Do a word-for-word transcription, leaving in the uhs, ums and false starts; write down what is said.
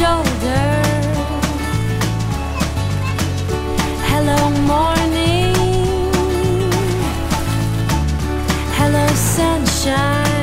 shoulder. Hello morning, hello sunshine.